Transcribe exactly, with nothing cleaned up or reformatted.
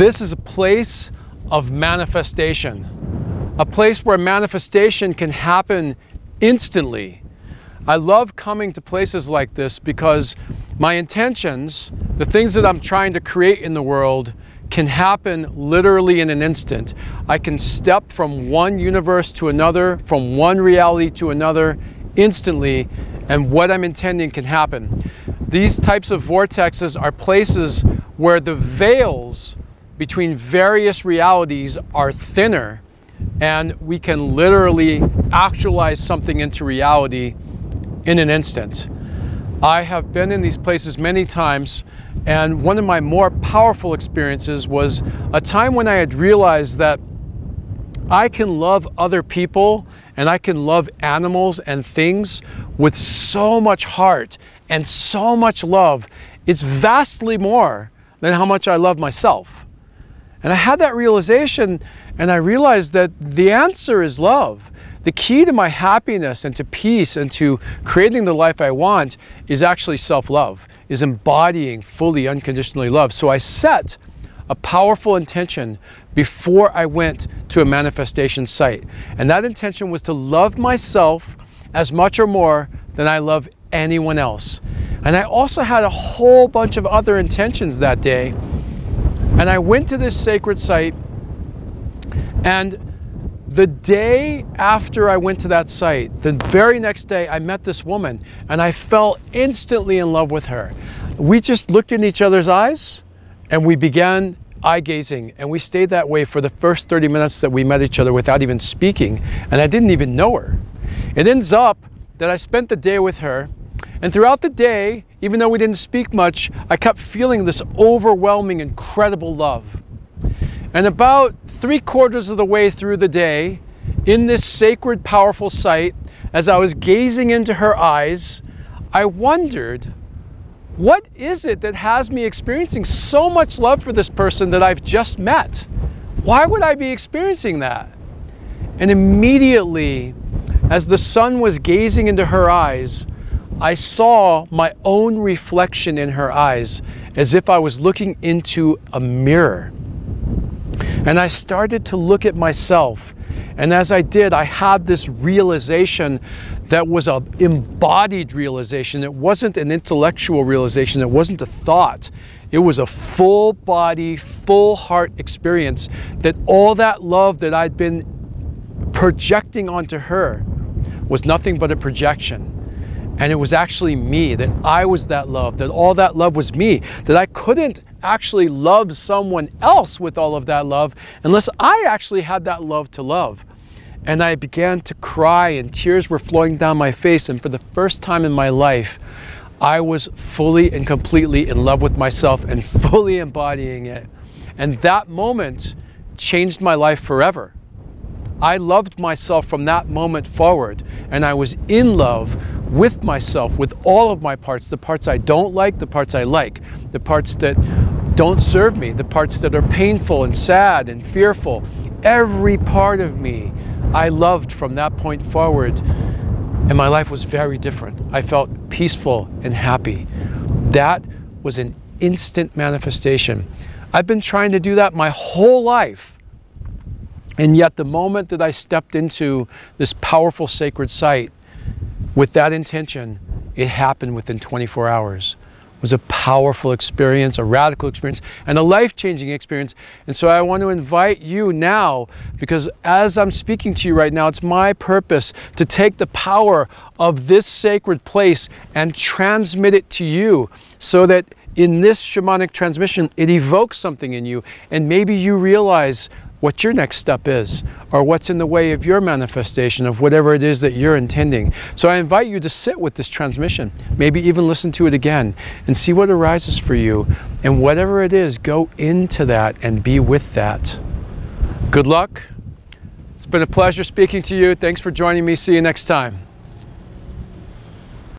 This is a place of manifestation, a place where manifestation can happen instantly. I love coming to places like this because my intentions, the things that I'm trying to create in the world, can happen literally in an instant. I can step from one universe to another, from one reality to another, instantly, and what I'm intending can happen. These types of vortexes are places where the veils between various realities are thinner, and we can literally actualize something into reality in an instant. I have been in these places many times, and one of my more powerful experiences was a time when I had realized that I can love other people and I can love animals and things with so much heart and so much love. It's vastly more than how much I love myself. And I had that realization, and I realized that the answer is love. The key to my happiness and to peace and to creating the life I want is actually self-love, is embodying fully unconditionally love. So I set a powerful intention before I went to a manifestation site. And that intention was to love myself as much or more than I love anyone else. And I also had a whole bunch of other intentions that day. And I went to this sacred site, and the day after I went to that site, the very next day, I met this woman, and I fell instantly in love with her. We just looked in each other's eyes, and we began eye-gazing, and we stayed that way for the first thirty minutes that we met each other without even speaking, and I didn't even know her. It ends up that I spent the day with her, and throughout the day, even though we didn't speak much, I kept feeling this overwhelming, incredible love. And about three quarters of the way through the day, in this sacred, powerful site, as I was gazing into her eyes, I wondered, what is it that has me experiencing so much love for this person that I've just met? Why would I be experiencing that? And immediately, as the sun was gazing into her eyes, I saw my own reflection in her eyes, as if I was looking into a mirror. And I started to look at myself, and as I did, I had this realization that was an embodied realization. It wasn't an intellectual realization. It wasn't a thought. It was a full body, full heart experience that all that love that I'd been projecting onto her was nothing but a projection. And it was actually me, that I was that love, that all that love was me, that I couldn't actually love someone else with all of that love unless I actually had that love to love. And I began to cry, and tears were flowing down my face, and for the first time in my life, I was fully and completely in love with myself and fully embodying it. And that moment changed my life forever. I loved myself from that moment forward, and I was in love with myself, with all of my parts, the parts I don't like, the parts I like, the parts that don't serve me, the parts that are painful and sad and fearful. Every part of me I loved from that point forward, and my life was very different. I felt peaceful and happy. That was an instant manifestation. I've been trying to do that my whole life. And yet the moment that I stepped into this powerful sacred site with that intention, it happened within twenty-four hours. It was a powerful experience, a radical experience, and a life-changing experience. And so I want to invite you now, because as I'm speaking to you right now, it's my purpose to take the power of this sacred place and transmit it to you so that in this shamanic transmission, it evokes something in you, and maybe you realize what your next step is, or what's in the way of your manifestation of whatever it is that you're intending. So I invite you to sit with this transmission, maybe even listen to it again, and see what arises for you. And whatever it is, go into that and be with that. Good luck. It's been a pleasure speaking to you. Thanks for joining me. See you next time.